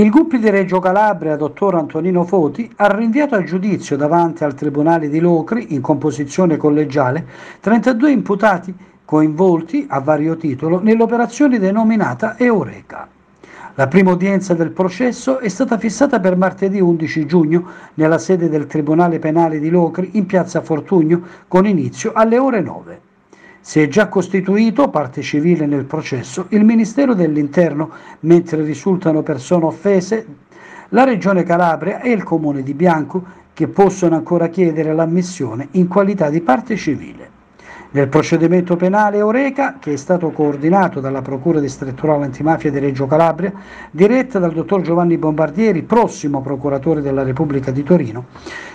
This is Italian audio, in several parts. Il GUP di Reggio Calabria, dottor Antonino Foti, ha rinviato a giudizio davanti al Tribunale di Locri, in composizione collegiale, 32 imputati coinvolti a vario titolo nell'operazione denominata Eureka. La prima udienza del processo è stata fissata per martedì 11 giugno nella sede del Tribunale Penale di Locri in Piazza Fortugno con inizio alle ore 9. Si è già costituito parte civile nel processo il Ministero dell'Interno, mentre risultano persone offese la Regione Calabria e il Comune di Bianco, che possono ancora chiedere l'ammissione in qualità di parte civile. Nel procedimento penale Eureka, che è stato coordinato dalla Procura distrettuale antimafia di Reggio Calabria, diretta dal dottor Giovanni Bombardieri, prossimo procuratore della Repubblica di Torino,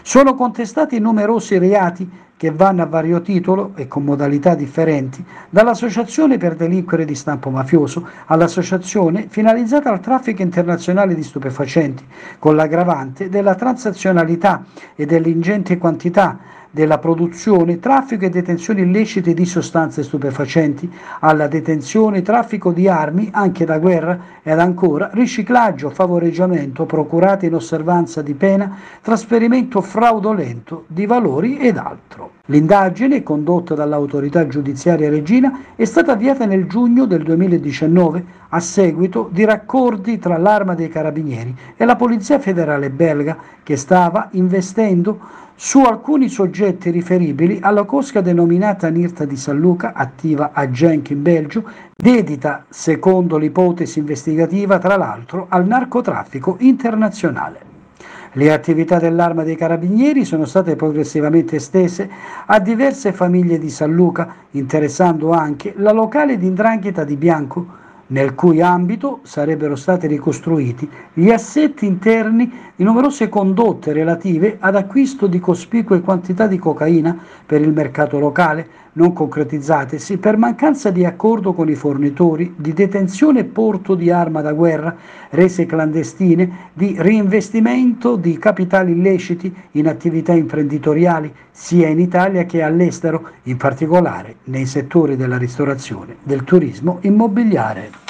sono contestati numerosi reati che vanno a vario titolo e con modalità differenti, dall'associazione per delinquere di stampo mafioso all'associazione finalizzata al traffico internazionale di stupefacenti, con l'aggravante della transazionalità e dell'ingente quantità della produzione, traffico e detenzione illecite di sostanze stupefacenti, alla detenzione, traffico di armi anche da guerra ed ancora riciclaggio, favoreggiamento, procurate in osservanza di pena, trasferimento fraudolento di valori ed altro. L'indagine, condotta dall'autorità giudiziaria reggina, è stata avviata nel giugno del 2019 a seguito di raccordi tra l'Arma dei Carabinieri e la Polizia Federale belga, che stava investendo su alcuni soggetti riferibili alla cosca denominata Nirta di San Luca, attiva a Genk in Belgio, dedita, secondo l'ipotesi investigativa, tra l'altro al narcotraffico internazionale. Le attività dell'Arma dei Carabinieri sono state progressivamente estese a diverse famiglie di San Luca, interessando anche la locale di 'ndrangheta di Bianco, nel cui ambito sarebbero stati ricostruiti gli assetti interni di numerose condotte relative ad acquisto di cospicue quantità di cocaina per il mercato locale, non concretizzatesi per mancanza di accordo con i fornitori, di detenzione e porto di arma da guerra, rese clandestine, di reinvestimento di capitali illeciti in attività imprenditoriali sia in Italia che all'estero, in particolare nei settori della ristorazione, del turismo immobiliare.